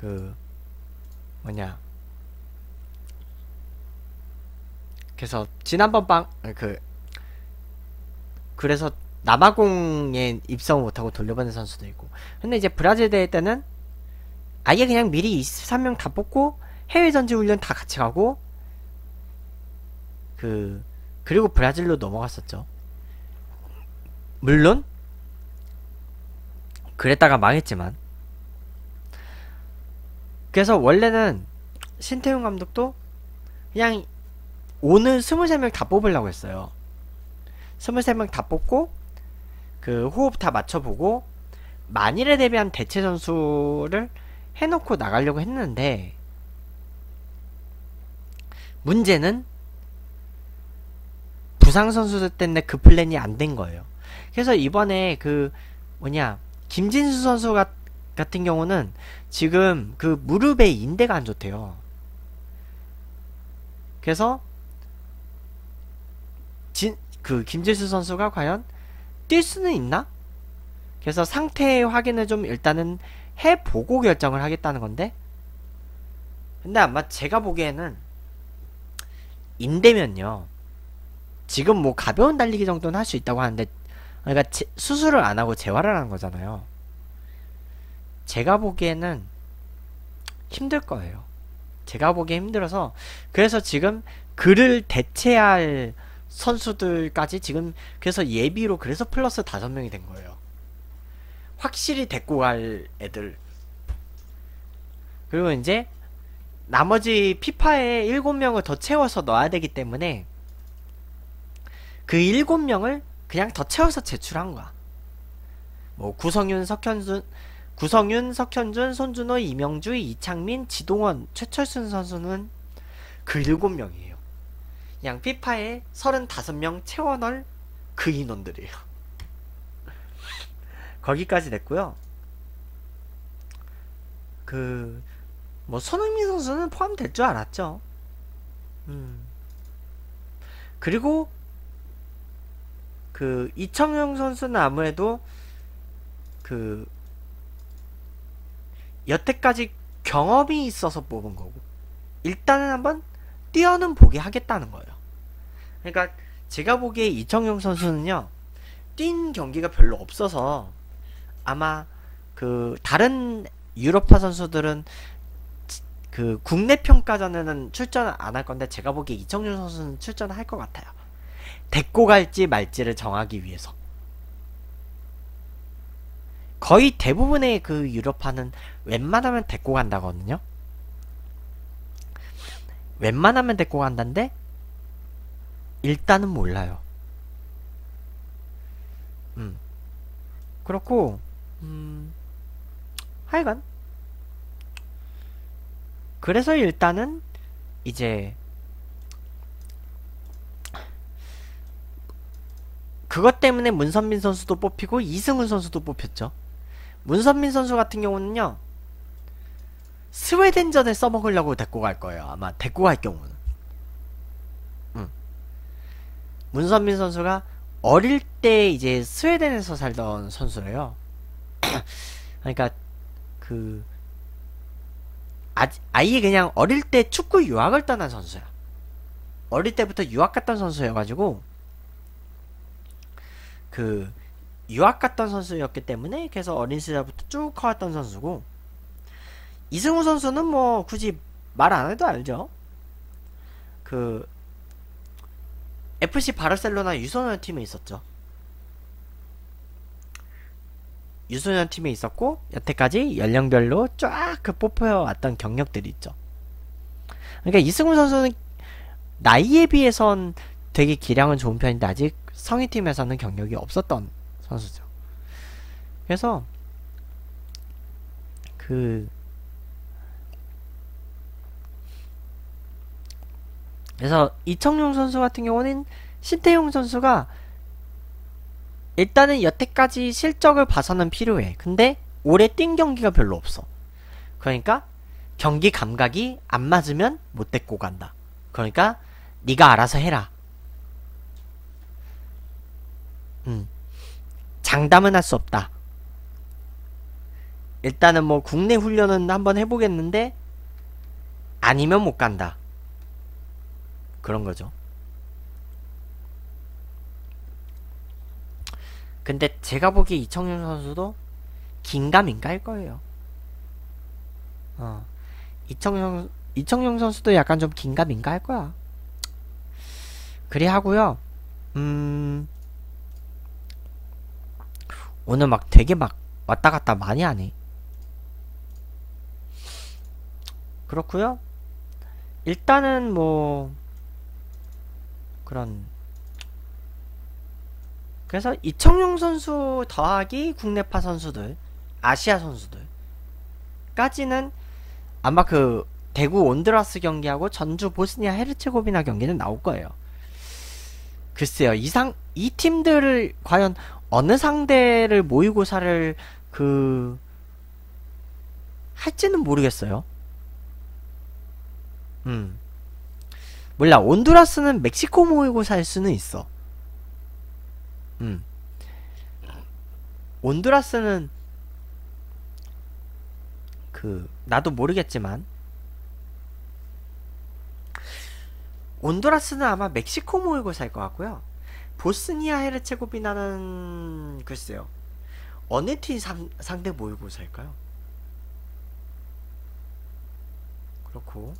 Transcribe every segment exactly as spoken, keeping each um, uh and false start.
그 뭐냐, 그래서 지난번 방 그 그래서 남아공에 입성을 못하고 돌려보낸 선수도 있고. 근데 이제 브라질 대회 때는 아예 그냥 미리 이십삼 명 다 뽑고 해외 전지 훈련 다 같이 가고 그 그리고 브라질로 넘어갔었죠. 물론 그랬다가 망했지만. 그래서 원래는 신태용 감독도 그냥 오늘 스물세 명 다 뽑으려고 했어요. 스물세 명 다 뽑고 그 호흡 다 맞춰보고 만일에 대비한 대체 선수를 해놓고 나가려고 했는데, 문제는 부상 선수들 때문에 그 플랜이 안 된 거예요. 그래서 이번에 그 뭐냐 김진수 선수 같, 같은 경우는 지금 그 무릎에 인대가 안 좋대요. 그래서 진, 그 김진수 선수가 과연 뛸 수는 있나? 그래서 상태 확인을 좀 일단은 해보고 결정을 하겠다는 건데, 근데 아마 제가 보기에는 인대면요 지금 뭐 가벼운 달리기 정도는 할 수 있다고 하는데, 그러니까 제, 수술을 안 하고 재활을 하는 거잖아요. 제가 보기에는 힘들 거예요. 제가 보기에 힘들어서, 그래서 지금 그를 대체할 선수들까지 지금 그래서 예비로 그래서 플러스 다섯 명이 된 거예요. 확실히 데리고 갈 애들. 그리고 이제 나머지 피파에 일곱 명을 더 채워서 넣어야 되기 때문에 그 일곱 명을 그냥 더 채워서 제출한 거야. 뭐 구성윤, 석현준, 구성윤, 석현준, 손준호, 이명주, 이창민, 지동원, 최철순 선수는 그 일곱 명이에요. 그냥 피파에 서른다섯 명 채워넣을 그 인원들이에요. 거기까지 됐고요. 그 뭐 손흥민 선수는 포함될 줄 알았죠. 음. 그리고 그 이청용 선수는 아무래도 그 여태까지 경험이 있어서 뽑은 거고, 일단은 한번 뛰어는 보게 하겠다는 거예요. 그러니까 제가 보기에 이청용 선수는요 뛴 경기가 별로 없어서 아마 그 다른 유럽파 선수들은 그 국내 평가전에는 출전을 안 할 건데, 제가 보기에 이청용 선수는 출전을 할 것 같아요. 데리고 갈지 말지를 정하기 위해서. 거의 대부분의 그 유럽파는 웬만하면 데리고 간다거든요. 웬만하면 데리고 간다는데 일단은 몰라요. 음. 그렇고 음. 하여간 그래서 일단은 이제 그것 때문에 문선민 선수도 뽑히고 이승훈 선수도 뽑혔죠. 문선민 선수 같은 경우는요 스웨덴전에 써먹으려고 데리고 갈 거예요. 아마 데리고 갈 경우는. 음. 문선민 선수가 어릴 때 이제 스웨덴에서 살던 선수래요. 그러니까 그 아, 아예 그냥 어릴 때 축구 유학을 떠난 선수야. 어릴 때부터 유학 갔던 선수여가지고 그 유학 갔던 선수였기 때문에 그래서 어린 시절부터 쭉 커왔던 선수고, 이승우 선수는 뭐 굳이 말 안 해도 알죠. 그 에프씨 바르셀로나 유소년 팀에 있었죠. 유소년 팀에 있었고 여태까지 연령별로 쫙 그 뽑혀왔던 경력들이 있죠. 그러니까 이승우 선수는 나이에 비해선 되게 기량은 좋은 편인데 아직 성인팀에서는 경력이 없었던 선수죠. 그래서 그 그래서 이청용 선수 같은 경우는 신태용 선수가 일단은 여태까지 실적을 봐서는 필요해. 근데 올해 뛴 경기가 별로 없어. 그러니까 경기 감각이 안 맞으면 못 데리고 간다. 그러니까 네가 알아서 해라. 음. 장담은 할 수 없다. 일단은 뭐 국내 훈련은 한번 해보겠는데 아니면 못 간다, 그런거죠. 근데 제가 보기에 이청용 선수도 긴가민가 할거예요. 어, 이청용, 이청용 선수도 약간 좀 긴가민가 할거야. 그래 하고요. 음... 오늘 막 되게 막 왔다갔다 많이 하네. 그렇구요. 일단은 뭐 그런, 그래서 이청용 선수 더하기 국내파 선수들, 아시아 선수들 까지는 아마 그 대구 온드라스 경기하고 전주 보스니아 헤르체고비나 경기는 나올거예요. 글쎄요, 이상 이 팀들을 과연 어느 상대를 모의고사를 그 할지는 모르겠어요. 음, 몰라. 온두라스는 멕시코 모의고사일 수는 있어. 음, 온두라스는 그 나도 모르겠지만 온두라스는 아마 멕시코 모의고사일 것 같고요. 보스니아 헤르체고비나는 글쎄요, 어느 팀 상, 상대 모의고사일까요? 그렇고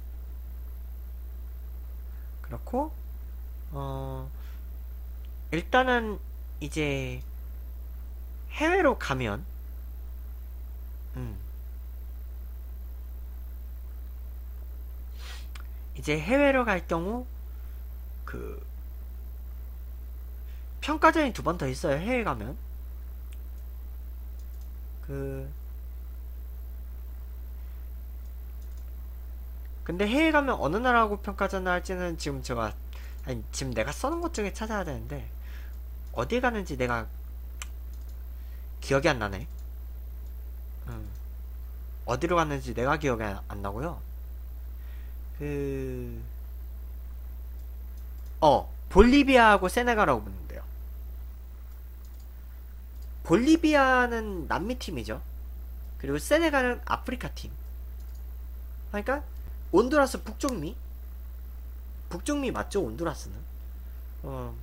그렇고 어 일단은 이제 해외로 가면 음 이제 해외로 갈 경우 그 평가전이 두 번 더 있어요. 해외 가면 그 근데 해외 가면 어느 나라하고 평가전을 할지는 지금 제가 아니 지금 내가 써놓은 것 중에 찾아야 되는데 어디 가는지 내가 기억이 안 나네. 음. 어디로 갔는지 내가 기억이 안 나고요. 그 어 볼리비아하고 세네갈하고 붙는데요. 볼리비아는 남미 팀이죠. 그리고 세네갈은 아프리카 팀. 그러니까 온두라스 북쪽미? 북쪽미 맞죠? 온두라스는 어,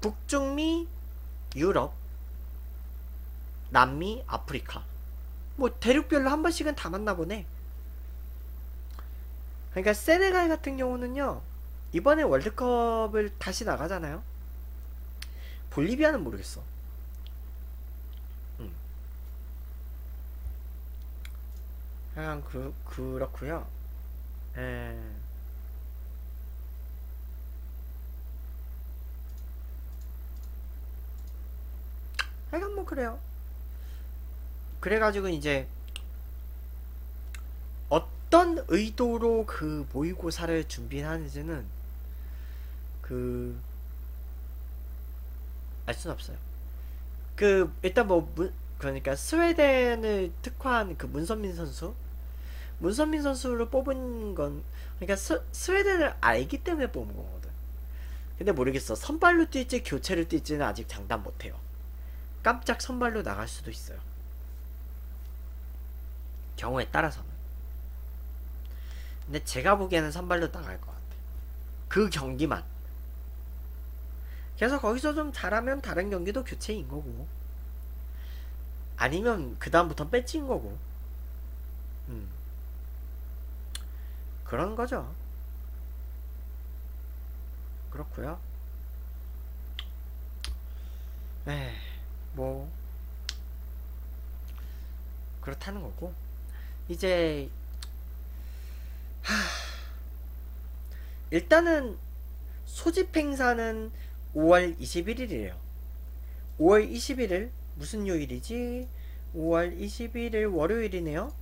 북쪽미, 유럽, 남미, 아프리카 뭐 대륙별로 한 번씩은 다 만나보네. 그러니까 세네갈 같은 경우는요, 이번에 월드컵을 다시 나가잖아요. 볼리비아는 모르겠어. 약간 그, 그렇구요. 에... 약간 뭐 그래요. 그래가지고 이제 어떤 의도로 그 모의고사를 준비하는지는 그 알 순 없어요. 그 일단 뭐 문... 그러니까 스웨덴을 특화한 그 문선민 선수, 문선민 선수를 뽑은 건 그러니까 스, 스웨덴을 알기 때문에 뽑은 거거든. 근데 모르겠어. 선발로 뛸지 교체로 뛸지는 아직 장담 못해요. 깜짝 선발로 나갈 수도 있어요. 경우에 따라서는. 근데 제가 보기에는 선발로 나갈 것 같아. 그 경기만. 그래서 거기서 좀 잘하면 다른 경기도 교체인 거고. 아니면 그 다음부터는 배치인 거고. 음. 그런 거죠. 그렇구요. 에이, 뭐 그렇다는 거고. 이제 하... 일단은 소집 행사는 오월 이십일일이에요. 오월 이십일일 무슨 요일이지? 오월 이십일일 월요일이네요.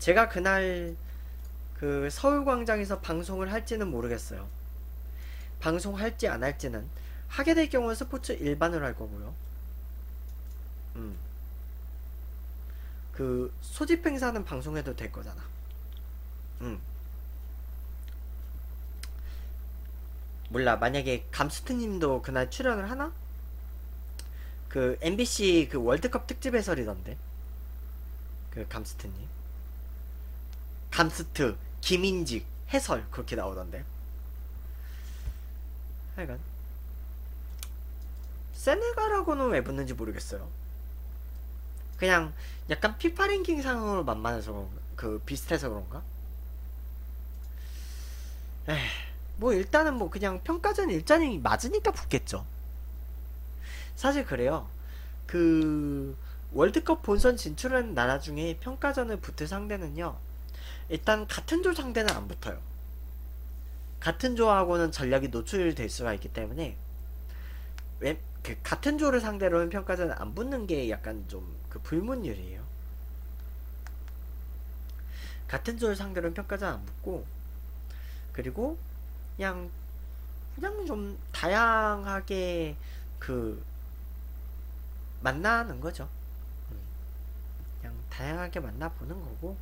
제가 그날 그 서울광장에서 방송을 할지는 모르겠어요. 방송할지 안 할지는, 하게 될 경우는 스포츠 일반으로 할 거고요. 음. 그 소집 행사는 방송해도 될 거잖아. 음. 몰라. 만약에 감스트님도 그날 출연을 하나? 그 엠비씨 그 월드컵 특집 해설이던데. 그 감스트님, 감스트, 김인직, 해설 그렇게 나오던데. 하여간 세네갈하고는 왜 붙는지 모르겠어요. 그냥 약간 피파 랭킹 상으로 만만해서 그 비슷해서 그런가? 에이, 뭐 일단은 뭐 그냥 평가전 일자리 맞으니까 붙겠죠. 사실 그래요. 그 월드컵 본선 진출하는 나라 중에 평가전을 붙을 상대는요, 일단 같은 조 상대는 안 붙어요. 같은 조하고는 전략이 노출될 수가 있기 때문에 왜, 그 같은 조를 상대로는 평가전을 안 붙는 게 약간 좀 그 불문율이에요. 같은 조를 상대로는 평가전 안 붙고, 그리고 그냥 그냥 좀 다양하게 그 만나는 거죠. 그냥 다양하게 만나보는 거고,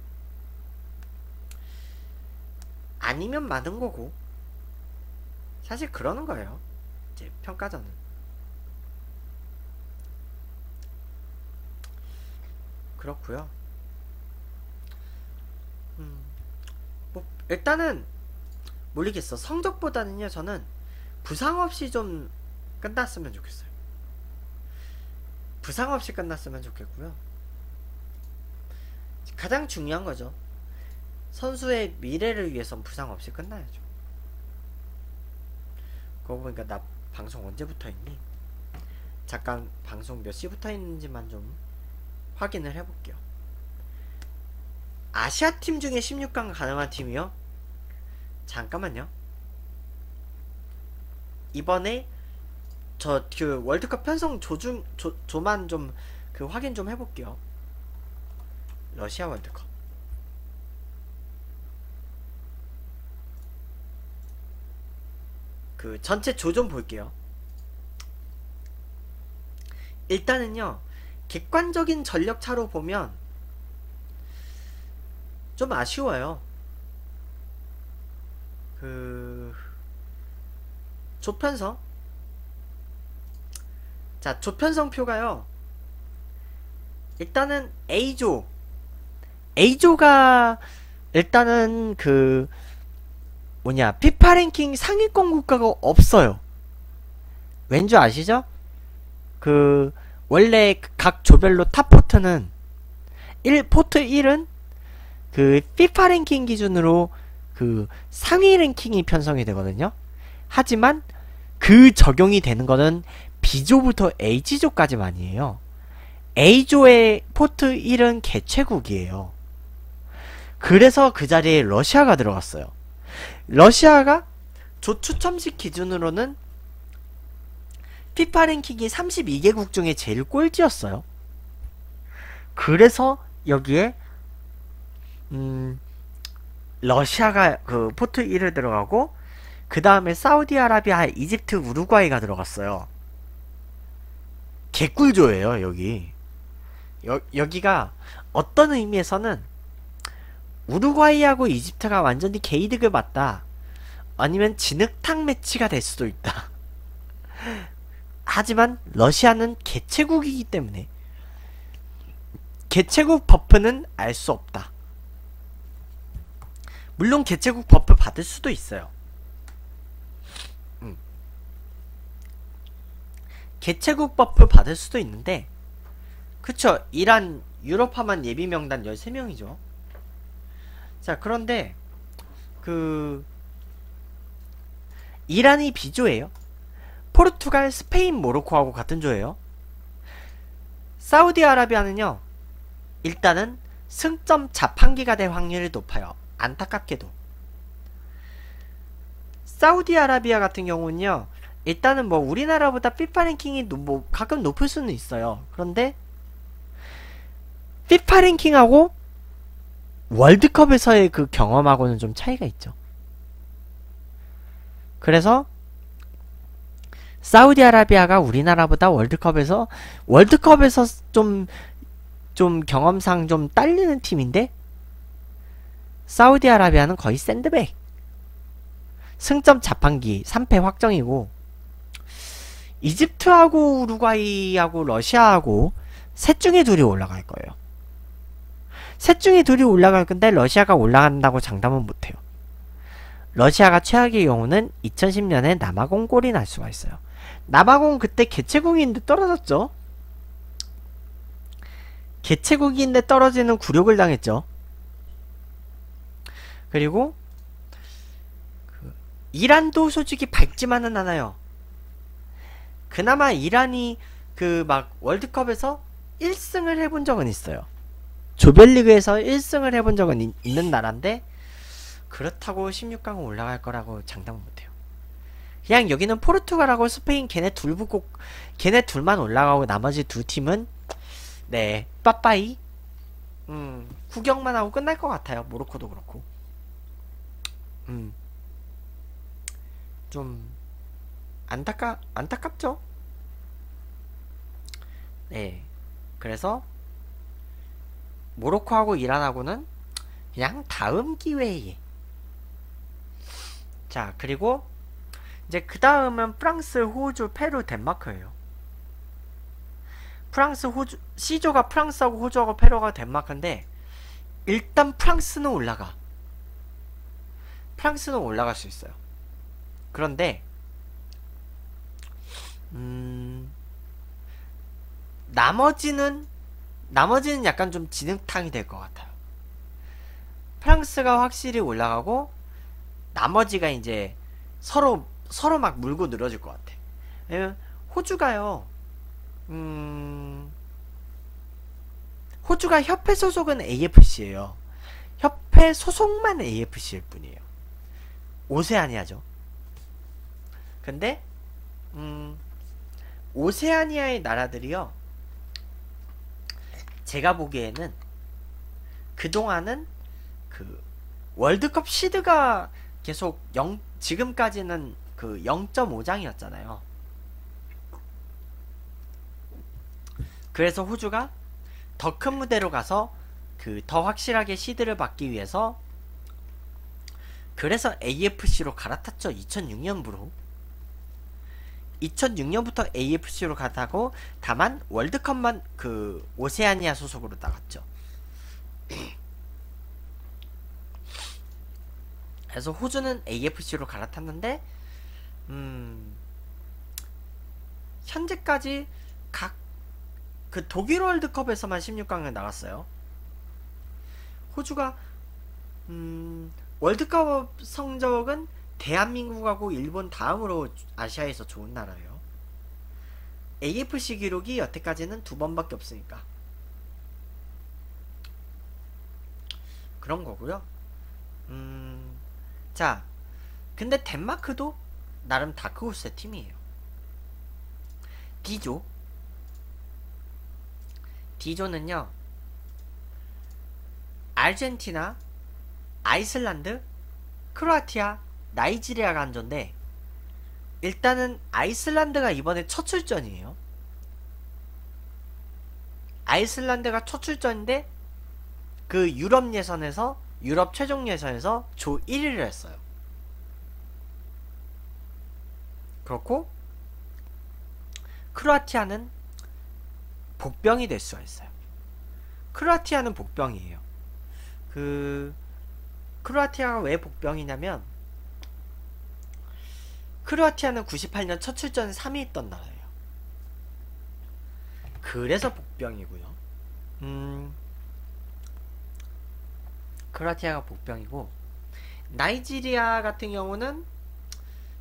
아니면 많은 거고, 사실 그러는 거예요, 이제 평가전은. 그렇구요. 음, 뭐 일단은 모르겠어. 성적보다는요, 저는 부상 없이 좀 끝났으면 좋겠어요. 부상 없이 끝났으면 좋겠고요. 가장 중요한 거죠. 선수의 미래를 위해선 부상 없이 끝나야죠. 그러고 보니까 나 방송 언제부터 했니? 잠깐 방송 몇 시부터 했는지만 좀 확인을 해볼게요. 아시아팀 중에 십육 강 가능한 팀이요? 잠깐만요. 이번에 저 그 월드컵 편성 조중, 조, 조만 좀 그 확인 좀 해볼게요. 러시아 월드컵. 그 전체 조 좀 볼게요. 일단은요, 객관적인 전력차로 보면 좀 아쉬워요. 그... 조 편성? 자, 조 편성표가요, 일단은 A조, A조가 일단은 그 뭐냐, 피파 랭킹 상위권 국가가 없어요. 왠지 아시죠? 그 원래 각 조별로 탑 포트는 일, 포트 일은 그 피파 랭킹 기준으로 그 상위 랭킹이 편성이 되거든요. 하지만 그 적용이 되는 거는 B조부터 H조까지만이에요. A조의 포트 일은 개최국이에요. 그래서 그 자리에 러시아가 들어갔어요. 러시아가 조 추첨식 기준으로는 피파 랭킹이 삼십이 개국 중에 제일 꼴찌였어요. 그래서 여기에 음, 러시아가 그 포트 일을 들어가고, 그 다음에 사우디아라비아, 이집트, 우루과이가 들어갔어요. 개꿀조예요, 여기. 여, 여기가 어떤 의미에서는 우루과이하고 이집트가 완전히 개이득을 봤다, 아니면 진흙탕 매치가 될 수도 있다. 하지만 러시아는 개최국이기 때문에 개최국 버프는 알 수 없다. 물론 개최국 버프 받을 수도 있어요. 음. 개최국 버프 받을 수도 있는데, 그쵸, 이란, 유럽하만 예비명단 열세 명이죠. 자, 그런데 그 이란이 B조예요. 포르투갈, 스페인, 모로코하고 같은 조예요. 사우디아라비아는요, 일단은 승점 자판기가 될 확률이 높아요. 안타깝게도 사우디아라비아 같은 경우는요, 일단은 뭐 우리나라보다 피파 랭킹이 뭐 가끔 높을 수는 있어요. 그런데 피파 랭킹하고 월드컵에서의 그 경험하고는 좀 차이가 있죠. 그래서 사우디아라비아가 우리나라보다 월드컵에서 월드컵에서 좀 좀 경험상 좀 딸리는 팀인데, 사우디아라비아는 거의 샌드백, 승점 자판기 삼 패 확정이고, 이집트하고 우루과이하고 러시아하고 셋 중에 둘이 올라갈 거예요. 셋 중에 둘이 올라갈 건데 러시아가 올라간다고 장담은 못해요. 러시아가 최악의 경우는 이천십 년에 남아공 꼴이 날 수가 있어요. 남아공 그때 개최국인데 떨어졌죠. 개최국인데 떨어지는 굴욕을 당했죠. 그리고 그 이란도 솔직히 밝지만은 않아요. 그나마 이란이 그 막 월드컵에서 일 승을 해본 적은 있어요. 조별리그에서 일 승을 해본 적은 이, 있는 나라인데 그렇다고 십육 강으로 올라갈 거라고 장담은 못해요. 그냥 여기는 포르투갈하고 스페인 걔네 둘 붙고 걔네 둘만 올라가고 나머지 두 팀은 네 빠빠이 음 구경만 하고 끝날 것 같아요. 모로코도 그렇고 음 좀 안타까 안타깝죠. 네 그래서 모로코하고 이란하고는 그냥 다음 기회에. 자 그리고 이제 그 다음은 프랑스, 호주, 페루, 덴마크예요. 프랑스, 호주, C조가 프랑스하고 호주하고 페루가 덴마크인데 일단 프랑스는 올라가. 프랑스는 올라갈 수 있어요. 그런데 음... 나머지는 나머지는 약간 좀 진흙탕이 될 것 같아요. 프랑스가 확실히 올라가고 나머지가 이제 서로 서로 막 물고 늘어질 것 같아. 왜냐면 호주가요. 음... 호주가 협회 소속은 에이에프씨예요. 협회 소속만 에이에프씨일 뿐이에요. 오세아니아죠. 근데 음... 오세아니아의 나라들이요. 제가 보기에는 그동안은 그 월드컵 시드가 계속 영, 지금까지는 그 영 점 오 장이었잖아요. 그래서 호주가 더 큰 무대로 가서 그 더 확실하게 시드를 받기 위해서 그래서 에이에프씨로 갈아탔죠. 이천육 년부로 이천육 년부터 에이에프씨로 가다고 다만 월드컵만 그 오세아니아 소속으로 나갔죠. 그래서 호주는 에이에프씨로 갈아탔는데 음 현재까지 각 그 독일 월드컵에서만 십육 강에 나갔어요. 호주가 음 월드컵 성적은 대한민국하고 일본 다음으로 아시아에서 좋은 나라예요. 에이에프씨 기록이 여태까지는 두 번밖에 없으니까 그런 거고요. 음, 자, 근데 덴마크도 나름 다크호스의 팀이에요. D조 D조는요 아르헨티나, 아이슬란드, 크로아티아, 나이지리아가 한조인데 일단은 아이슬란드가 이번에 첫 출전이에요. 아이슬란드가 첫 출전인데 그 유럽 예선에서 유럽 최종 예선에서 조 일 위를 했어요. 그렇고 크로아티아는 복병이 될 수가 있어요. 크로아티아는 복병이에요. 그 크로아티아가 왜 복병이냐면 크로아티아는 구십팔 년 첫 출전에 삼 위 했던 나라예요. 그래서 복병이고요. 음, 크로아티아가 복병이고 나이지리아 같은 경우는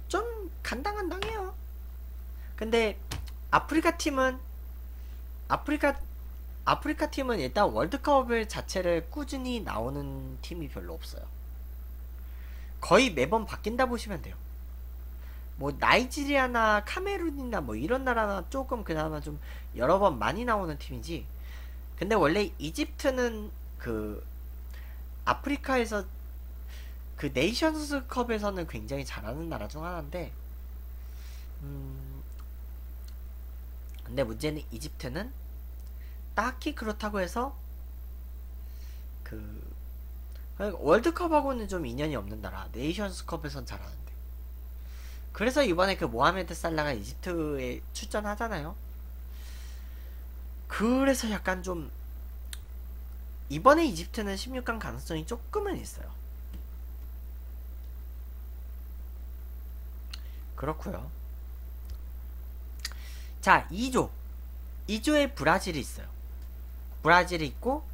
좀 간당간당해요. 근데 아프리카 팀은 아프리카 아프리카 팀은 일단 월드컵 자체를 꾸준히 나오는 팀이 별로 없어요. 거의 매번 바뀐다 보시면 돼요. 뭐 나이지리아나 카메룬이나 뭐 이런 나라나 조금 그나마 좀 여러 번 많이 나오는 팀이지. 근데 원래 이집트는 그 아프리카에서 그 네이션스컵에서는 굉장히 잘하는 나라 중 하나인데 음 근데 문제는 이집트는 딱히 그렇다고 해서 그 월드컵하고는 좀 인연이 없는 나라. 네이션스컵에선 잘하는. 그래서 이번에 그 모하메드 살라가 이집트에 출전하잖아요. 그래서 약간 좀 이번에 이집트는 십육 강 가능성이 조금은 있어요. 그렇고요. 자, 이 조. 이 조에 브라질이 있어요. 브라질이 있고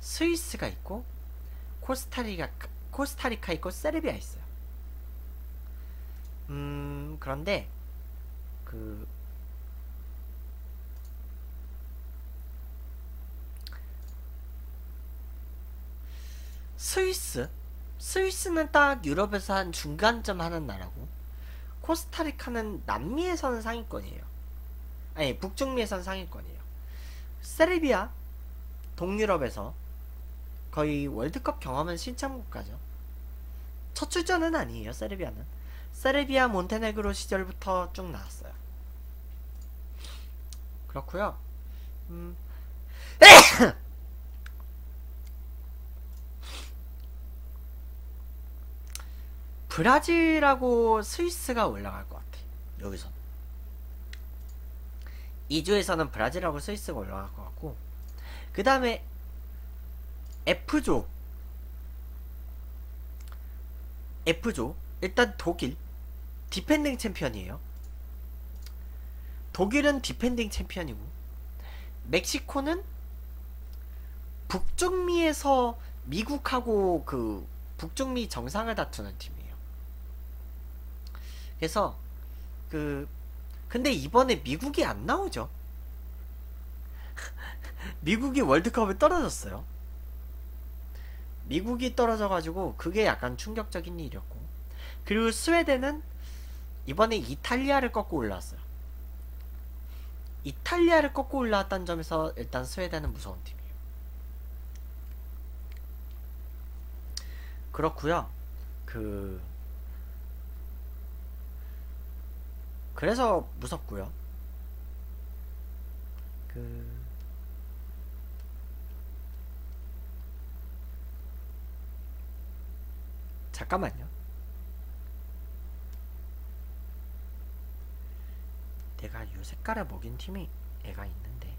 스위스가 있고 코스타리카, 코스타리카 있고 세르비아 있어요. 음, 그런데 그 스위스, 스위스는 딱 유럽에서 한 중간점 하는 나라고, 코스타리카는 남미에서는 상위권이에요. 아니, 북중미에서는 상위권이에요. 세르비아, 동유럽에서 거의 월드컵 경험은 신참국가죠. 첫 출전은 아니에요, 세르비아는. 세르비아, 몬테네그로 시절부터 쭉 나왔어요. 그렇고요. 음. 브라질하고 스위스가 올라갈 것 같아. 여기서 이 조에서는 브라질하고 스위스가 올라갈 것 같고, 그 다음에 F조 F조 일단 독일 디펜딩 챔피언이에요. 독일은 디펜딩 챔피언이고, 멕시코는 북중미에서 미국하고 그 북중미 정상을 다투는 팀이에요. 그래서 그 근데 이번에 미국이 안 나오죠. 미국이 월드컵에 떨어졌어요. 미국이 떨어져가지고 그게 약간 충격적인 일이었고, 그리고 스웨덴은 이번에 이탈리아를 꺾고 올라왔어요. 이탈리아를 꺾고 올라왔다는 점에서 일단 스웨덴은 무서운 팀이에요. 그렇구요. 그... 그래서 무섭고요. 그 잠깐만요. 내가 요 색깔을 먹인 팀이 애가 있는데.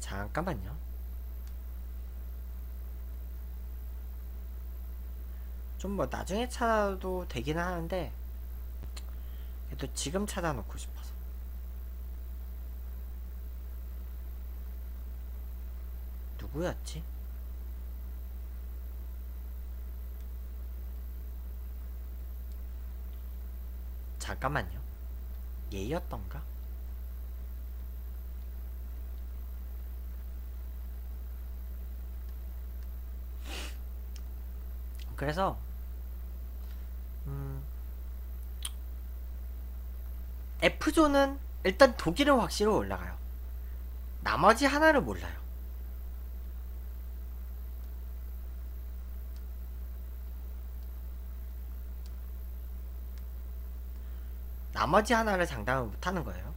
잠깐만요. 좀 뭐 나중에 찾아도 되긴 하는데 그래도 지금 찾아놓고 싶어서. 누구였지? 잠깐만요. 얘였던가? 그래서 음, F조는 일단 독일은 확실히 올라가요. 나머지 하나를 몰라요. 나머지 하나를 장담을 못하는 거예요.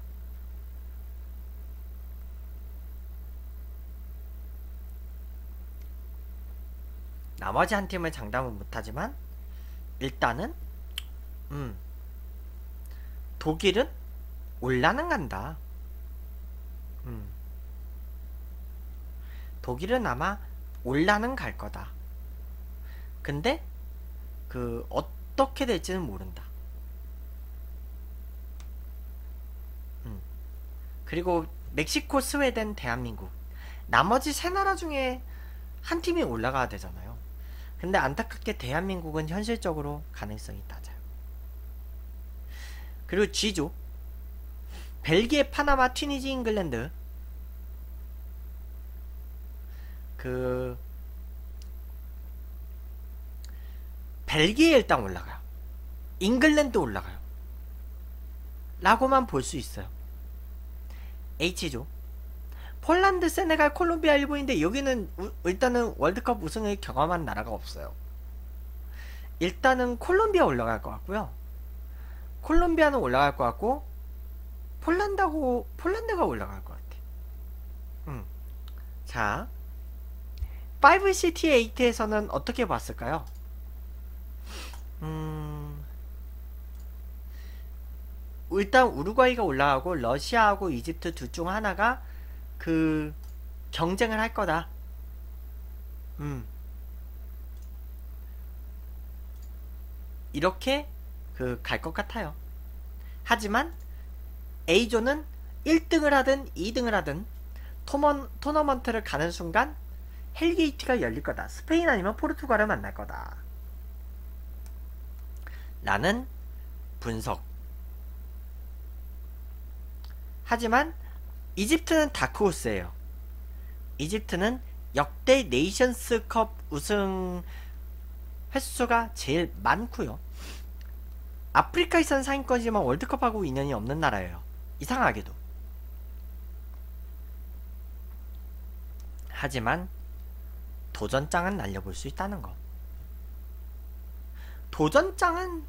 나머지 한 팀을 장담은 못하지만 일단은 음 독일은 올라는 간다. 음 독일은 아마 올라는 갈 거다. 근데 그 어떻게 될지는 모른다. 음 그리고 멕시코, 스웨덴, 대한민국 나머지 세 나라 중에 한 팀이 올라가야 되잖아요. 근데 안타깝게 대한민국은 현실적으로 가능성이 낮아요. 그리고 G조 벨기에, 파나마, 튀니지, 잉글랜드. 그 벨기에 일단 올라가요. 잉글랜드 올라가요 라고만 볼 수 있어요. H조 폴란드, 세네갈, 콜롬비아, 일본인데 여기는 우, 일단은 월드컵 우승을 경험한 나라가 없어요. 일단은 콜롬비아 올라갈 것 같고요. 콜롬비아는 올라갈 것 같고 폴란드하고 폴란드가 올라갈 것 같아. 음. 자, 파이브 씨티 에이트에서는 어떻게 봤을까요? 음... 일단 우루과이가 올라가고 러시아하고 이집트 둘 중 하나가 그 경쟁을 할 거다. 음. 이렇게 그 갈 것 같아요. 하지만 A조는 일 등을 하든 이 등을 하든 토먼, 토너먼트를 가는 순간 헬게이트가 열릴 거다. 스페인 아니면 포르투갈을 만날 거다 라는 분석. 하지만 이집트는 다크호스예요. 이집트는 역대 네이션스컵 우승 횟수가 제일 많고요. 아프리카에선 상위권이지만 월드컵하고 인연이 없는 나라예요. 이상하게도. 하지만 도전장은 날려볼 수 있다는 거. 도전장은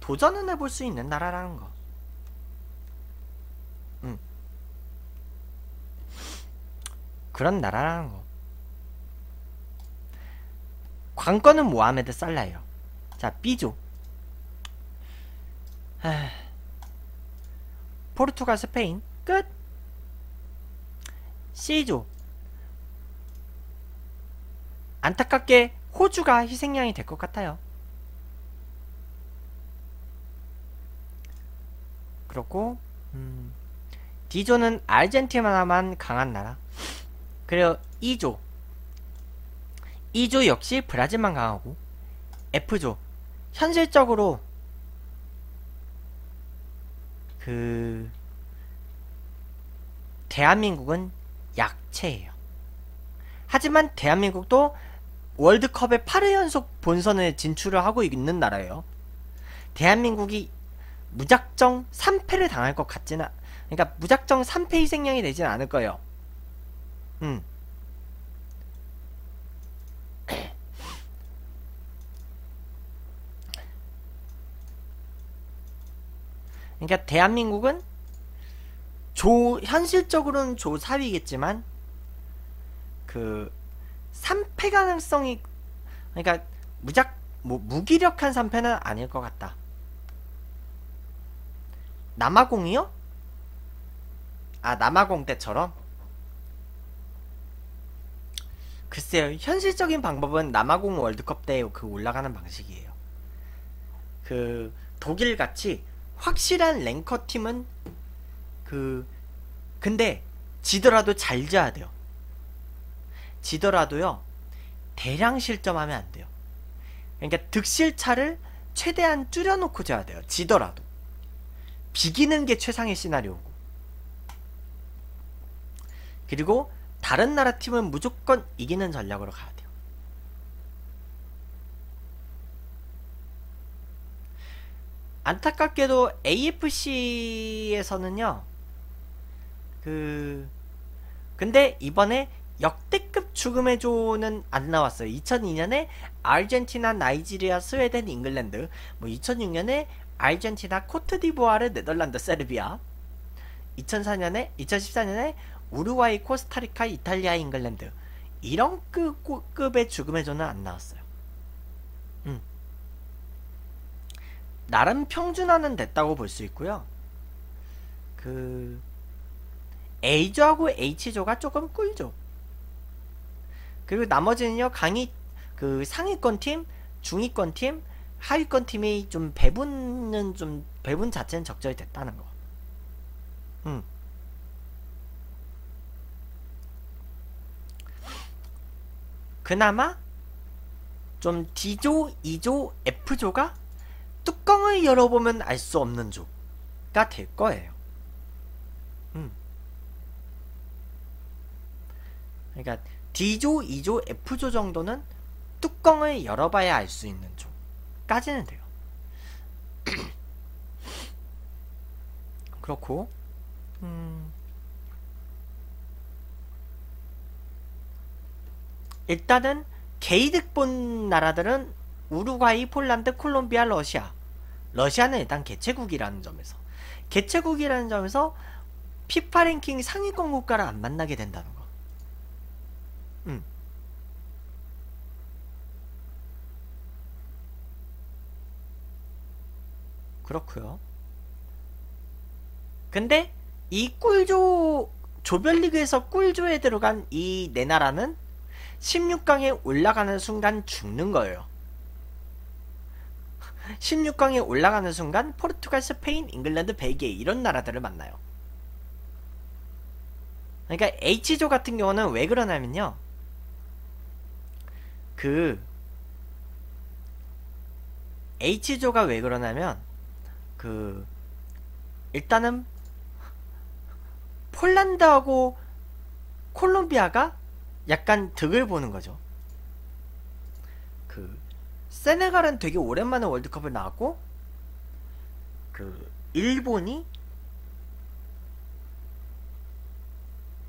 도전은 해볼 수 있는 나라라는 거. 음. 그런 나라라는 거. 관건은 모하메드 살라예요. 자, B조. 하... 포르투갈, 스페인 끝. C조. 안타깝게 호주가 희생양이 될 것 같아요. 그렇고 음... D조는 아르헨티나만 강한 나라. 그리고 E조. E조 역시 브라질만 강하고. F조. 현실적으로 그... 대한민국은 약체예요. 하지만 대한민국도 월드컵에 팔 회 연속 본선에 진출을 하고 있는 나라예요. 대한민국이 무작정 삼 패를 당할 것 같지는, 그러니까 무작정 삼 패 희생양이 되진 않을 거예요. 음. 그러니까 대한민국은 조, 현실적으로는 조 사 위겠지만 그 삼 패 가능성이, 그러니까 무작 뭐 무기력한 삼 패는 아닐 것 같다. 남아공이요? 아, 남아공 때처럼? 글쎄요. 현실적인 방법은 남아공 월드컵 때 그 올라가는 방식이에요. 그 독일같이 확실한 랭커 팀은 그 근데 지더라도 잘 져야 돼요. 지더라도요 대량 실점하면 안 돼요. 그러니까 득실차를 최대한 줄여놓고 져야 돼요. 지더라도 비기는 게 최상의 시나리오고. 그리고 다른 나라 팀은 무조건 이기는 전략으로 가야 돼요. 안타깝게도 에이에프씨에서는요 그 근데 이번에 역대급 죽음의 조는 안 나왔어요. 이천이 년에 아르헨티나, 나이지리아, 스웨덴, 잉글랜드, 뭐 이천육 년에 아르헨티나, 코트디부아르, 네덜란드, 세르비아, 이천사 년에 이천십사 년에 우루과이, 코스타리카, 이탈리아, 잉글랜드, 이런 급의 죽음의 조는 안 나왔어요. 음. 나름 평준화는 됐다고 볼 수 있고요. 그 A조하고 H조가 조금 꿀조. 그리고 나머지는요 강의 그 상위권 팀, 중위권 팀, 하위권 팀이 좀 배분은 좀 배분 자체는 적절히 됐다는 거. 음. 그나마 좀 D조, E조, F조가 뚜껑을 열어보면 알 수 없는 조가 될 거예요. 음. 그러니까 D조, E조, F조 정도는 뚜껑을 열어봐야 알 수 있는 조까지는 돼요. 그렇고 음... 일단은 K득 본 나라들은 우루과이, 폴란드, 콜롬비아, 러시아. 러시아는 일단 개최국이라는 점에서 개최국이라는 점에서 피파 랭킹 상위권 국가를 안 만나게 된다는 거. 음. 그렇고요. 근데 이 꿀조 조별리그에서 꿀조에 들어간 이 네 나라는 십육 강에 올라가는 순간 죽는 거예요. 십육 강에 올라가는 순간 포르투갈, 스페인, 잉글랜드, 벨기에 이런 나라들을 만나요. 그러니까 H조 같은 경우는 왜 그러냐면요, 그 H조가 왜 그러냐면 그 일단은 폴란드하고 콜롬비아가 약간 득을 보는 거죠. 그 세네갈은 되게 오랜만에 월드컵을 나왔고, 그 일본이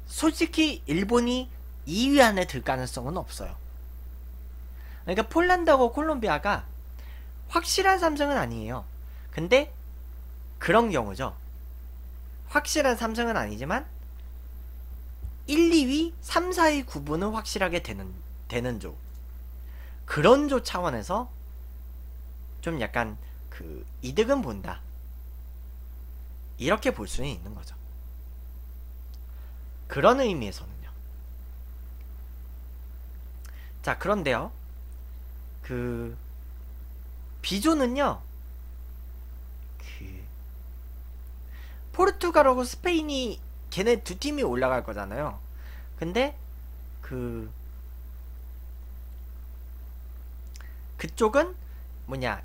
솔직히 일본이 이 위 안에 들 가능성은 없어요. 그러니까 폴란드하고 콜롬비아가 확실한 삼 승은 아니에요. 근데 그런 경우죠. 확실한 삼 승은 아니지만 일, 이 위, 삼, 사 위 구분은 확실하게 되는 되는 조. 그런 조 차원에서 좀 약간 그 이득은 본다, 이렇게 볼 수는 있는 거죠. 그런 의미에서는요. 자, 그런데요, 그 B조는요, 그 포르투갈하고 스페인이 걔네 두 팀이 올라갈 거잖아요. 근데 그 그쪽은 뭐냐,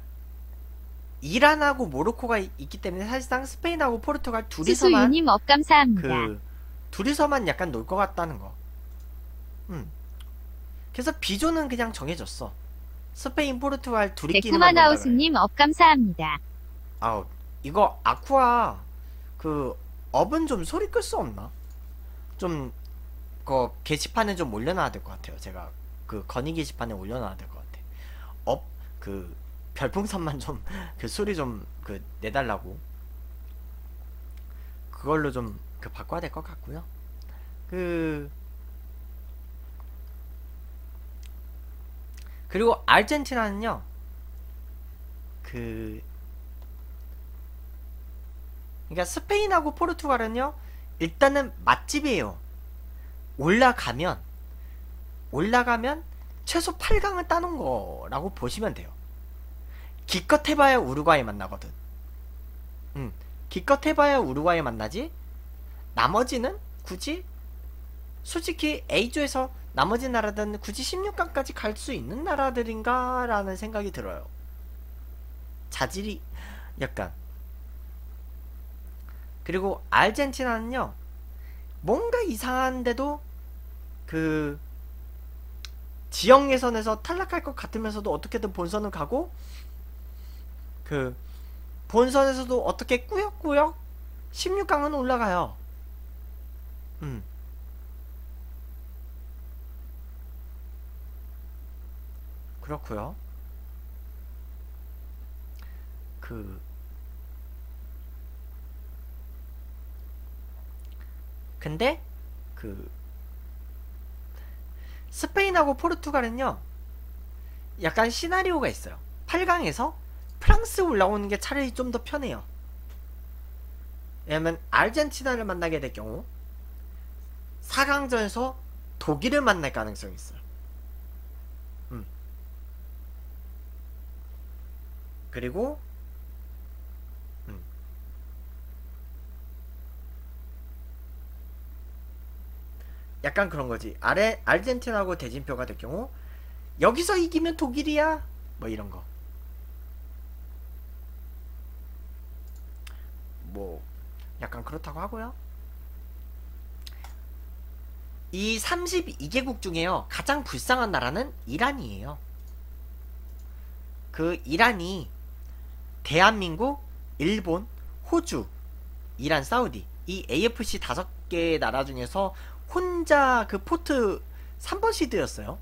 이란하고 모로코가 있기 때문에 사실상 스페인하고 포르투갈 둘이서만 수수유님 업 감사합니다. 그 둘이서만 약간 놀 것 같다는 거. 음. 그래서 B조는 그냥 정해졌어. 스페인, 포르투갈 둘이끼리만 놀다가. 데쿠마나우스님 업 감사합니다. 아우, 이거 아쿠아 그 업은 좀 소리 끌 수 없나? 좀 그 게시판에 좀 올려놔야 될 것 같아요. 제가 그 건의 게시판에 올려놔야 될 것 같아. 업 그 별풍선만 좀 그 소리 좀 그 내달라고. 그걸로 좀 그 바꿔야 될 것 같고요. 그 그리고 아르헨티나는요, 그 그러니까 스페인하고 포르투갈은요, 일단은 맛집이에요. 올라가면 올라가면 최소 팔 강을 따는 거라고 보시면 돼요. 기껏 해봐야 우루과이 만나거든. 음, 기껏 해봐야 우루과이 만나지. 나머지는 굳이 솔직히 A조에서 나머지 나라들은 굳이 십육 강까지 갈 수 있는 나라들인가 라는 생각이 들어요. 자질이 약간. 그리고 아르헨티나는요, 뭔가 이상한데도 그 지역 예선에서 탈락할 것 같으면서도 어떻게든 본선을 가고, 그 본선에서도 어떻게 꾸역꾸역 십육 강은 올라가요. 음. 그렇고요. 그 근데 그 스페인하고 포르투갈은요, 약간 시나리오가 있어요. 팔 강에서 프랑스 올라오는 게 차라리 좀 더 편해요. 왜냐면 아르헨티나를 만나게 될 경우 사 강전에서 독일을 만날 가능성이 있어요. 음. 그리고 약간 그런 거지. 아래 아르헨티나하고 대진표가 될 경우 여기서 이기면 독일이야, 뭐 이런 거. 뭐 약간 그렇다고 하고요. 이 삼십이 개국 중에요, 가장 불쌍한 나라는 이란이에요. 그 이란이 대한민국, 일본, 호주, 이란, 사우디 이 에이에프씨 다섯 개의 나라 중에서 혼자 그 포트 삼 번 시드였어요.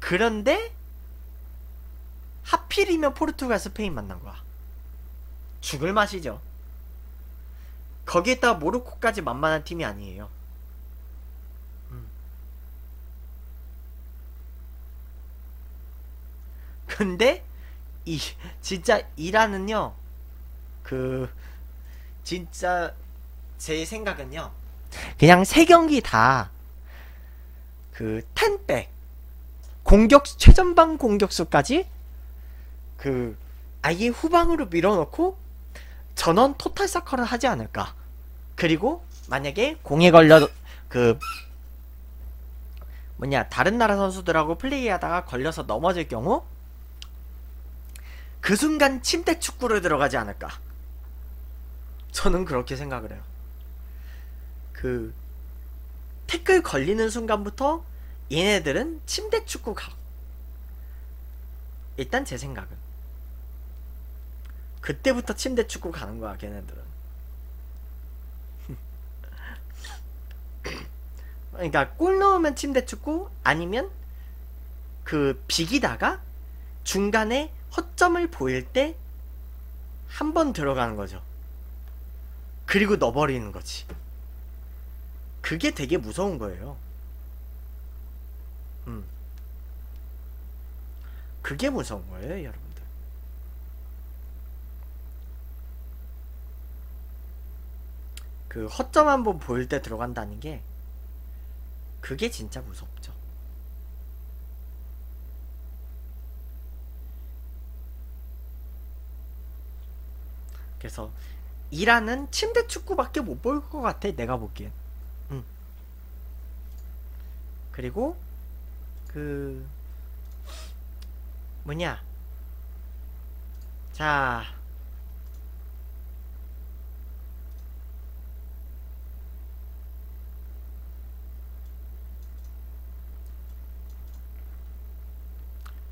그런데 하필이면 포르투갈, 스페인 만난 거야. 죽을 맛이죠. 거기에다가 모로코까지 만만한 팀이 아니에요. 음. 근데 이 진짜 이라는요, 그 진짜 제 생각은요, 그냥 세 경기 다 그 텐백 공격 최전방 공격수까지 그 아예 후방으로 밀어넣고 전원 토탈 사커를 하지 않을까. 그리고 만약에 공에 걸려 그 뭐냐 다른 나라 선수들하고 플레이하다가 걸려서 넘어질 경우 그 순간 침대 축구로 들어가지 않을까. 저는 그렇게 생각을 해요. 그 태클 걸리는 순간부터 얘네들은 침대 축구 가. 일단 제 생각은 그때부터 침대 축구 가는 거야 걔네들은. 그러니까 골 넣으면 침대 축구 아니면 그 비기다가 중간에 허점을 보일 때 한 번 들어가는 거죠. 그리고 넣어버리는 거지. 그게 되게 무서운 거예요. 음. 그게 무서운 거예요, 여러분들. 그 허점 한 번 보일 때 들어간다는 게 그게 진짜 무섭죠. 그래서 이라는 침대 축구밖에 못 볼 것 같아 내가 보기엔. 음. 그리고 그 뭐냐 자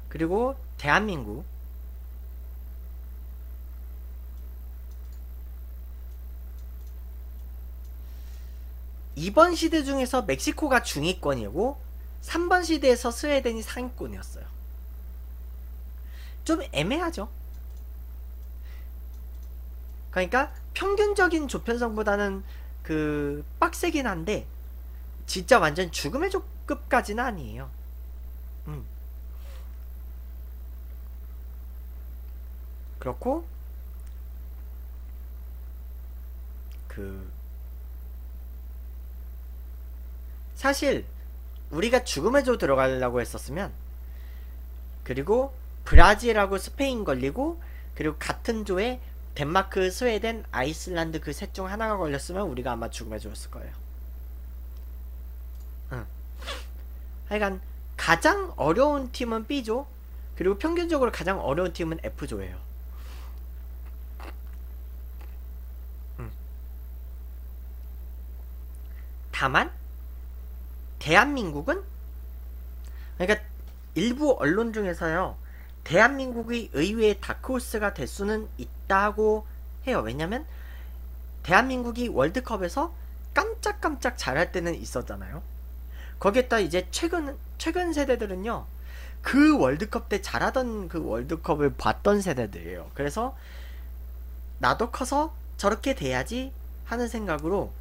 그리고 대한민국 이 번 시드 중에서 멕시코가 중위권이고 삼 번 시드에서 스웨덴이 상위권이었어요. 좀 애매하죠. 그러니까 평균적인 조편성보다는 그 빡세긴 한데 진짜 완전 죽음의 조급까지는 아니에요. 음. 그렇고 그 사실 우리가 죽음의 조 들어가려고 했었으면, 그리고 브라질하고 스페인 걸리고, 그리고 같은 조에 덴마크, 스웨덴, 아이슬란드 그 셋 중 하나가 걸렸으면 우리가 아마 죽음의 조였을 거예요. 응. 하여간 가장 어려운 팀은 B조, 그리고 평균적으로 가장 어려운 팀은 F조예요. 응. 다만 대한민국은, 그러니까 일부 언론 중에서요, 대한민국이 의외의 다크호스가 될 수는 있다고 해요. 왜냐면 대한민국이 월드컵에서 깜짝깜짝 잘할 때는 있었잖아요. 거기에다 이제 최근 최근 세대들은요, 그 월드컵 때 잘하던 그 월드컵을 봤던 세대들이에요. 그래서 나도 커서 저렇게 돼야지 하는 생각으로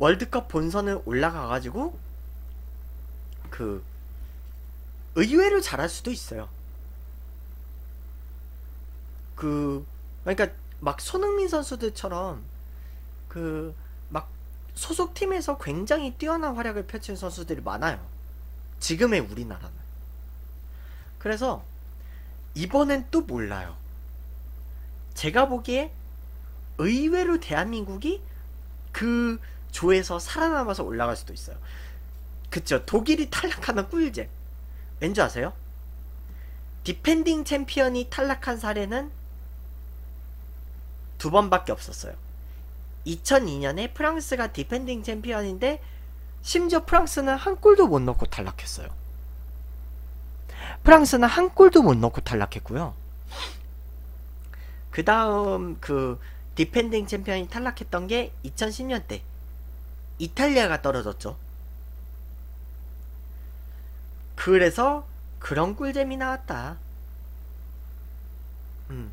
월드컵 본선을 올라가가지고 그 의외로 잘할 수도 있어요. 그 그러니까 막 손흥민 선수들처럼 그 막 소속팀에서 굉장히 뛰어난 활약을 펼친 선수들이 많아요, 지금의 우리나라는. 그래서 이번엔 또 몰라요. 제가 보기에 의외로 대한민국이 그 조에서 살아남아서 올라갈 수도 있어요. 그쵸, 독일이 탈락하는 꿀잼. 왠지 아세요? 디펜딩 챔피언이 탈락한 사례는 두 번밖에 없었어요. 이천이 년에 프랑스가 디펜딩 챔피언인데 심지어 프랑스는 한 골도 못 넣고 탈락했어요. 프랑스는 한 골도 못 넣고 탈락했고요. 그 다음 그 디펜딩 챔피언이 탈락했던 게 이천십 년 때 이탈리아가 떨어졌죠. 그래서 그런 꿀잼이 나왔다. 음.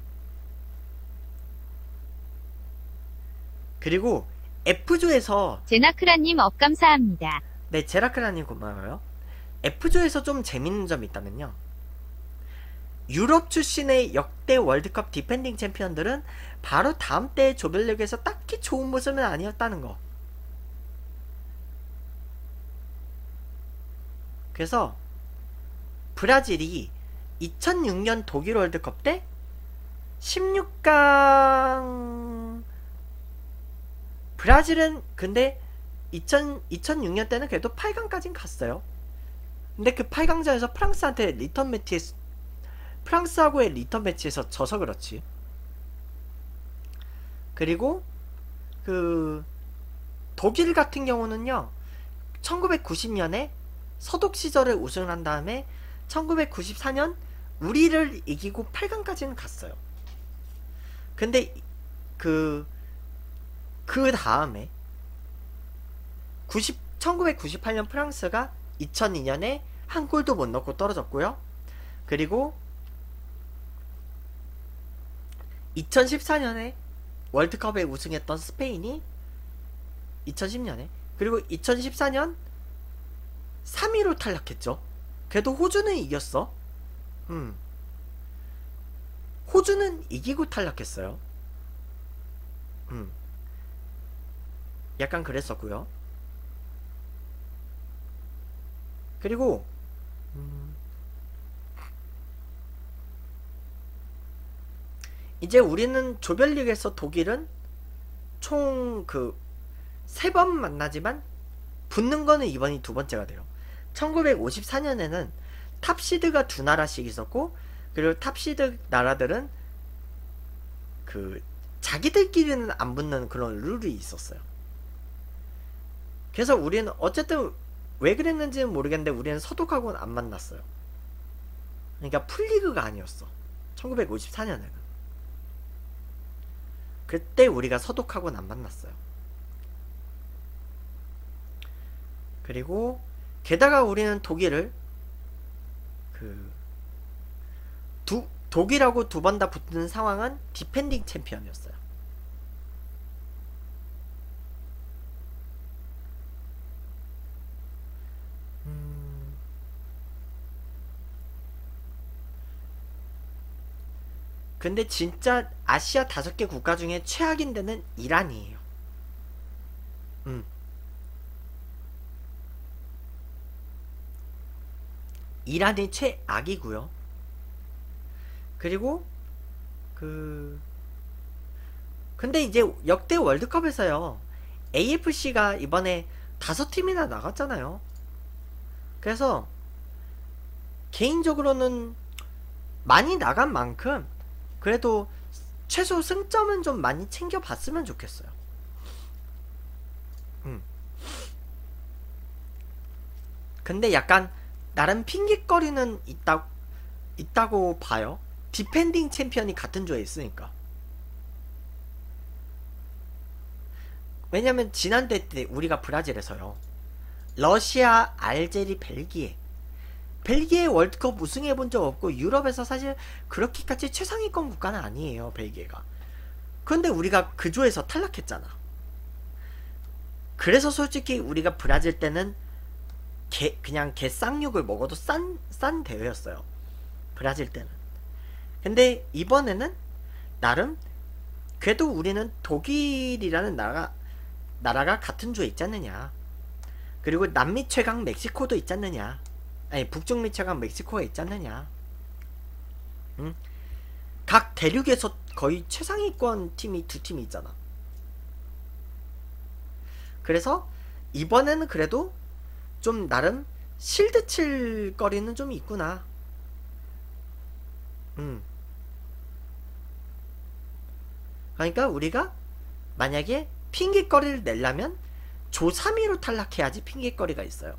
그리고 F조에서 제나크라님 업 감사합니다. 네, 제나크라님 고마워요. F조에서 좀 재밌는 점이 있다면요, 유럽 출신의 역대 월드컵 디펜딩 챔피언들은 바로 다음 때 조별리그에서 딱히 좋은 모습은 아니었다는 거. 그래서 브라질이 이천육 년 독일 월드컵 때 십육 강, 브라질은 근데 이천육 년 때는 그래도 팔 강까지는 갔어요. 근데 그 팔 강전에서 프랑스한테 리턴 매치에서, 프랑스하고의 리턴 매치에서 져서 그렇지. 그리고 그 독일 같은 경우는요, 천구백구십 년에 서독 시절에 우승을 한 다음에 천구백구십사 년 우리를 이기고 팔 강까지는 갔어요. 근데 그 그 다음에 천구백구십팔 년 프랑스가 이천이 년에 한 골도 못 넣고 떨어졌고요. 그리고 이천십사 년에 월드컵에 우승했던 스페인이 이천십 년에, 그리고 이천십사 년 삼 위로 탈락했죠. 그래도 호주는 이겼어. 음. 호주는 이기고 탈락했어요. 음. 약간 그랬었고요. 그리고 음. 이제 우리는 조별리그에서 독일은 총 그 세 번 만나지만 붙는 거는 이번이 두 번째가 돼요. 천구백오십사 년에는 탑시드가 두 나라씩 있었고, 그리고 탑시드 나라들은 그 자기들끼리는 안 붙는 그런 룰이 있었어요. 그래서 우리는 어쨌든 왜 그랬는지는 모르겠는데 우리는 서독하고는 안 만났어요. 그러니까 풀리그가 아니었어. 천구백오십사 년에는 그때 우리가 서독하고는 안 만났어요. 그리고 게다가 우리는 독일을 그 두, 독일하고 두 번 다 붙는 상황은 디펜딩 챔피언이었어요. 음... 근데 진짜 아시아 다섯 개 국가 중에 최악인 데는 이란이에요. 음. 이란이 최악이고요. 그리고 그 근데 이제 역대 월드컵에서요, 에이에프씨가 이번에 다섯 팀이나 나갔잖아요. 그래서 개인적으로는 많이 나간 만큼 그래도 최소 승점은 좀 많이 챙겨봤으면 좋겠어요. 음. 근데 약간 나름 핑계거리는 있다, 있다고 봐요. 디펜딩 챔피언이 같은 조에 있으니까. 왜냐면 지난 대회 때 우리가 브라질에서요, 러시아, 알제리, 벨기에 벨기에 월드컵 우승해본 적 없고, 유럽에서 사실 그렇게까지 최상위권 국가는 아니에요, 벨기에가. 그런데 우리가 그 조에서 탈락했잖아. 그래서 솔직히 우리가 브라질 때는 개, 그냥 개쌍욕을 먹어도 싼, 싼 대회였어요, 브라질 때는. 근데 이번에는 나름 그래도 우리는 독일이라는 나라가, 나라가 같은 조에 있지 않느냐, 그리고 남미 최강 멕시코도 있지 않느냐, 아니 북중미 최강 멕시코가 있지 않느냐. 응? 각 대륙에서 거의 최상위권 팀이 두 팀이 있잖아. 그래서 이번에는 그래도 좀 나름 실드 칠 거리는 좀 있구나. 음. 그러니까 우리가 만약에 핑계거리를 내려면 조 삼 위로 탈락해야지 핑계거리가 있어요.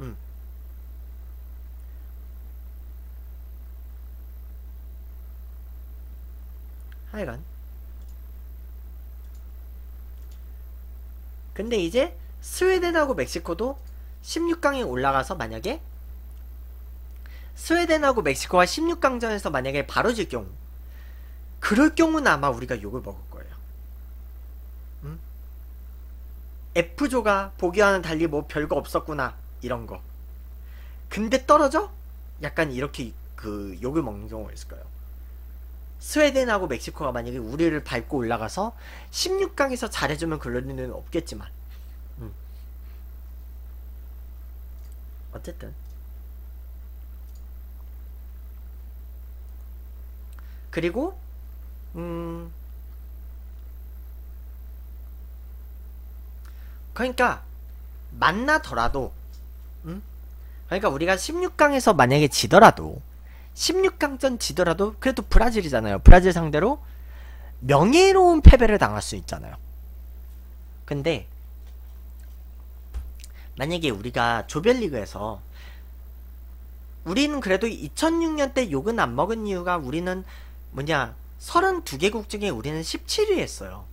음. 하여간 근데 이제 스웨덴하고 멕시코도 십육 강에 올라가서, 만약에 스웨덴하고 멕시코와 십육 강전에서 만약에 바로 질 경우, 그럴 경우는 아마 우리가 욕을 먹을 거예요. 음? F조가 보기와는 달리 뭐 별거 없었구나 이런 거. 근데 떨어져? 약간 이렇게 그 욕을 먹는 경우가 있을까요? 스웨덴하고 멕시코가 만약에 우리를 밟고 올라가서 십육 강에서 잘해주면 그럴 리는 없겠지만 음. 어쨌든 그리고 음 그러니까 만나더라도 음? 그러니까 우리가 십육 강에서 만약에 지더라도 십육 강전 지더라도 그래도 브라질이잖아요. 브라질 상대로 명예로운 패배를 당할 수 있잖아요. 근데 만약에 우리가 조별리그에서 우리는 그래도 이천육 년 때 욕은 안 먹은 이유가 우리는 뭐냐 삼십이 개국 중에 우리는 십칠 위 했어요.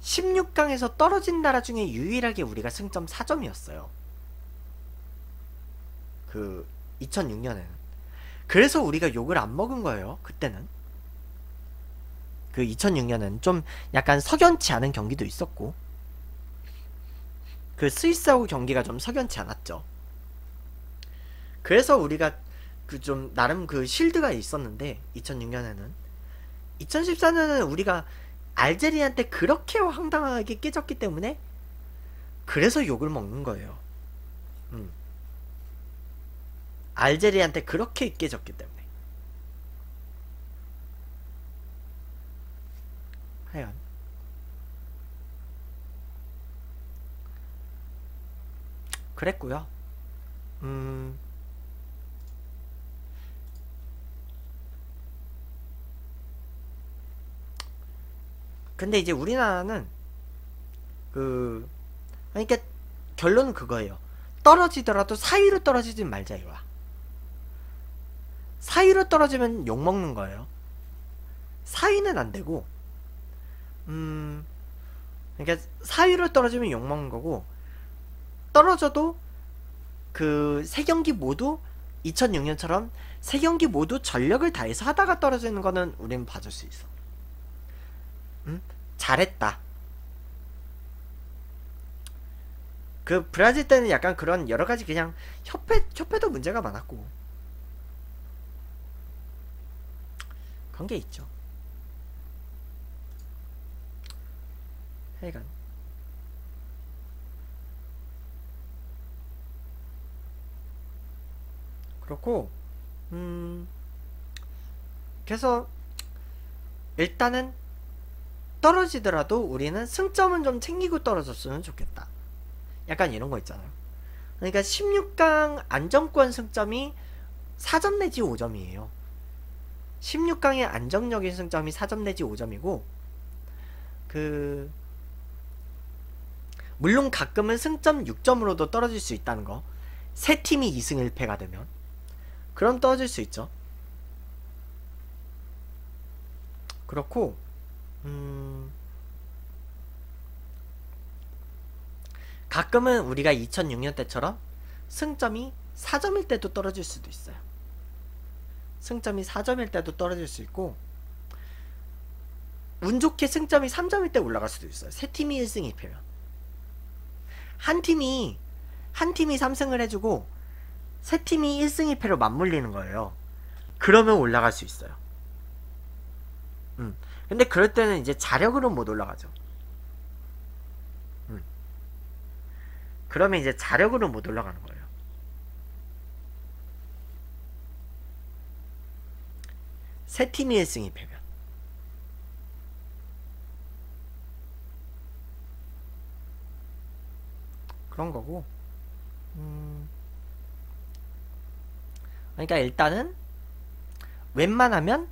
십육 강에서 떨어진 나라 중에 유일하게 우리가 승점 사 점이었어요. 그 이천육 년에는 그래서 우리가 욕을 안 먹은 거예요. 그때는 그 이천육 년은 좀 약간 석연치 않은 경기도 있었고 그 스위스하고 경기가 좀 석연치 않았죠. 그래서 우리가 그 좀 나름 그 실드가 있었는데 이천육 년에는 이천십사 년에는 우리가 알제리한테 그렇게 황당하게 깨졌기 때문에 그래서 욕을 먹는 거예요. 음. 알제리한테 그렇게 깨졌기 때문에 하여간 그랬고요. 음 근데 이제 우리나라는 그 그러니까 결론은 그거예요. 떨어지더라도 사 위로 떨어지지 말자 이거야. 사 위로 떨어지면 욕먹는 거예요. 사 위는 안 되고, 음, 그러니까 사 위로 떨어지면 욕먹는 거고, 떨어져도 그 세 경기 모두 이천육 년처럼 세 경기 모두 전력을 다해서 하다가 떨어지는 거는 우리는 봐줄 수 있어. 음? 잘했다. 그 브라질 때는 약간 그런 여러 가지 그냥 협회, 협회도 문제가 많았고, 그런 게 있죠. 하여간 그렇고 음 그래서 일단은 떨어지더라도 우리는 승점은 좀 챙기고 떨어졌으면 좋겠다. 약간 이런 거 있잖아요. 그러니까 십육 강 안정권 승점이 사 점 내지 오 점이에요. 십육 강의 안정적인 승점이 사 점 내지 오 점이고 그 물론 가끔은 승점 육 점으로도 떨어질 수 있다는 거. 세 팀이 이 승 일 패가 되면 그럼 떨어질 수 있죠. 그렇고 음 가끔은 우리가 이천육 년 때처럼 승점이 사 점일 때도 떨어질 수도 있어요. 승점이 사 점일 때도 떨어질 수 있고 운 좋게 승점이 삼 점일 때 올라갈 수도 있어요. 세 팀이 일 승 이 패면 한 팀이 한 팀이 삼 승을 해주고 세 팀이 일 승 이 패로 맞물리는 거예요. 그러면 올라갈 수 있어요. 음. 근데 그럴 때는 이제 자력으로는 못 올라가죠. 음. 그러면 이제 자력으로는 못 올라가는 거예요. 세 팀이 일 승 이 패면 그런 거고 음 그러니까 일단은 웬만하면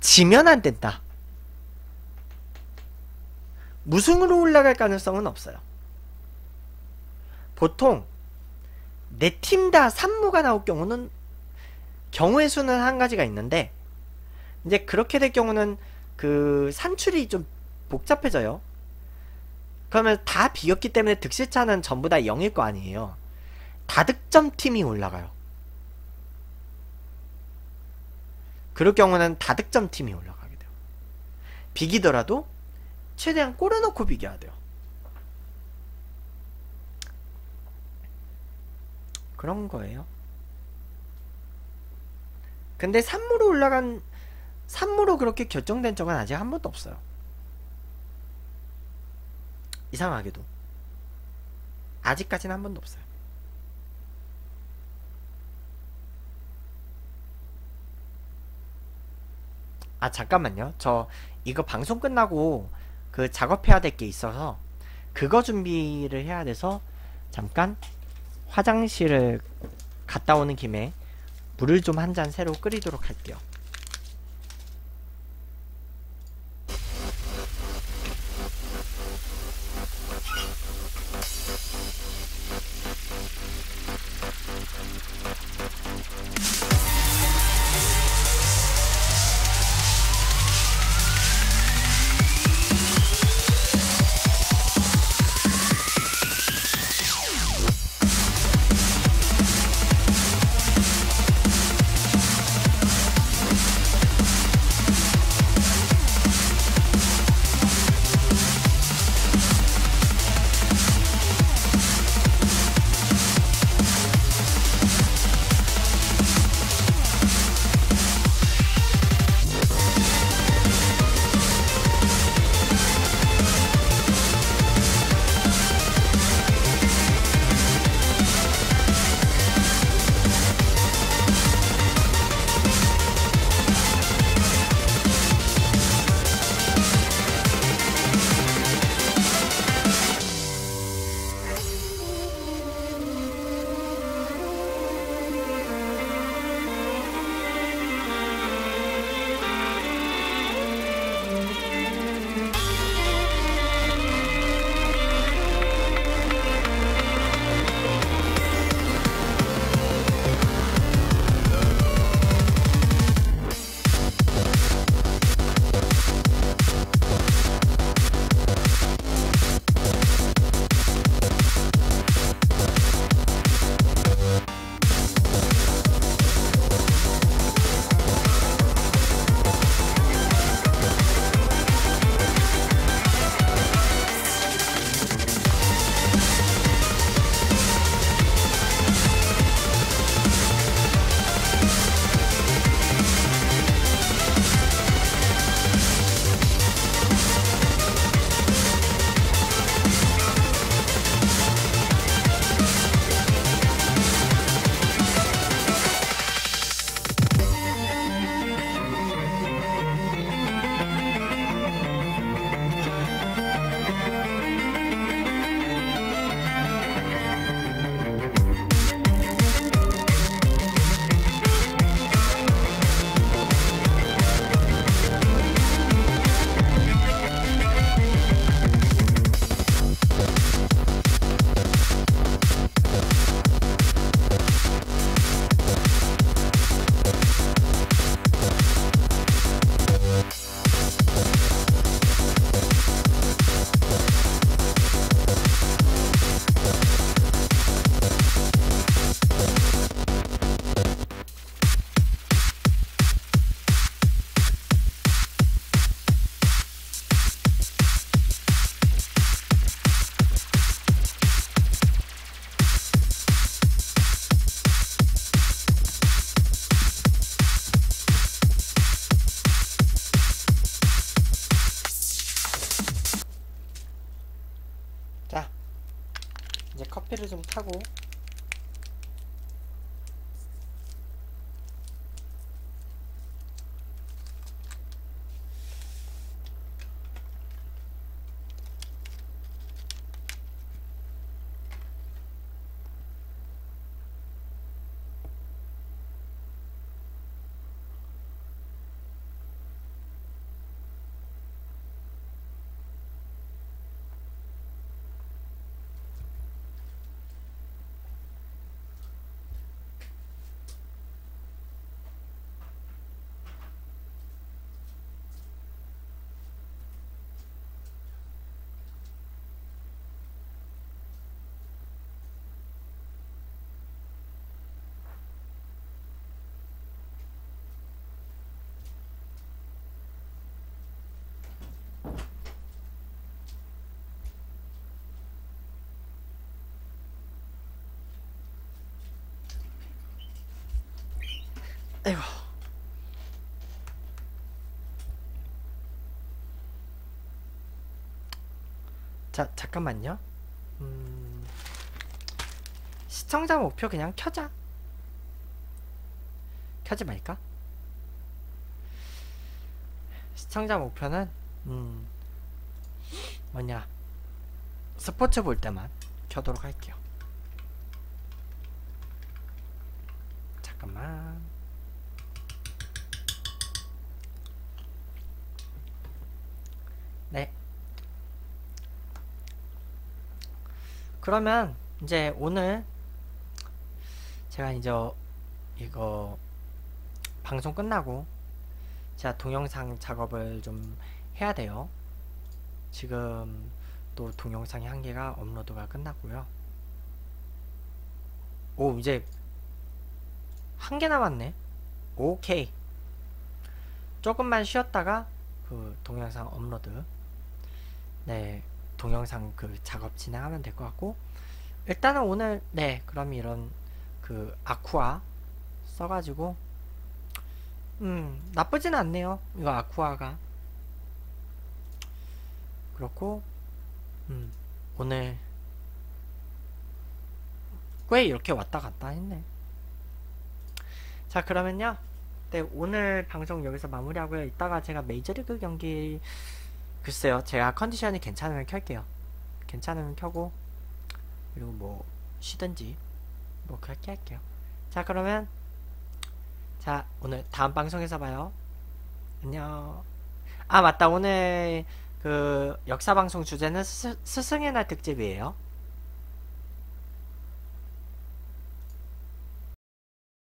지면 안 된다. 무승으로 올라갈 가능성은 없어요. 보통 네 팀 다 삼 무가 나올 경우는 경우의 수는 한 가지가 있는데 이제 그렇게 될 경우는 그 산출이 좀 복잡해져요. 그러면 다 비겼기 때문에 득실차는 전부 다 영일 거 아니에요. 다득점팀이 올라가요. 그럴 경우는 다득점팀이 올라가게 돼요. 비기더라도 최대한 골을 넣고 비겨야 돼요. 그런 거예요. 근데 삼 무로 올라간, 삼 무로 그렇게 결정된 적은 아직 한 번도 없어요. 이상하게도 아직까지는 한 번도 없어요. 아 잠깐만요, 저 이거 방송 끝나고 그 작업해야 될 게 있어서 그거 준비를 해야 돼서 잠깐 화장실을 갔다 오는 김에 물을 좀 한 잔 새로 끓이도록 할게요. 좀 타고 아이고 자, 잠깐만요. 음... 시청자 목표 그냥 켜자. 켜지 말까? 시청자 목표는 음... 뭐냐, 스포츠 볼 때만 켜도록 할게요. 잠깐만. 네, 그러면 이제 오늘 제가 이제 이거 방송 끝나고 제가 동영상 작업을 좀 해야 돼요. 지금 또 동영상이 한 개가 업로드가 끝났고요. 오, 이제 한 개 남았네. 오케이, 조금만 쉬었다가 그 동영상 업로드, 네, 동영상 그 작업 진행하면 될 것 같고, 일단은 오늘, 네, 그럼 이런 그 아쿠아 써가지고 음 나쁘진 않네요. 이거 아쿠아가 그렇고, 음 오늘 꽤 이렇게 왔다 갔다 했네. 자, 그러면요, 네, 오늘 방송 여기서 마무리하고요. 이따가 제가 메이저리그 경기, 글쎄요, 제가 컨디션이 괜찮으면 켤게요. 괜찮으면 켜고, 그리고 뭐 쉬든지 뭐 그렇게 할게요. 자, 그러면 자, 오늘 다음 방송에서 봐요. 안녕. 아, 맞다, 오늘 그 역사방송 주제는 스, 스승의 날 특집이에요.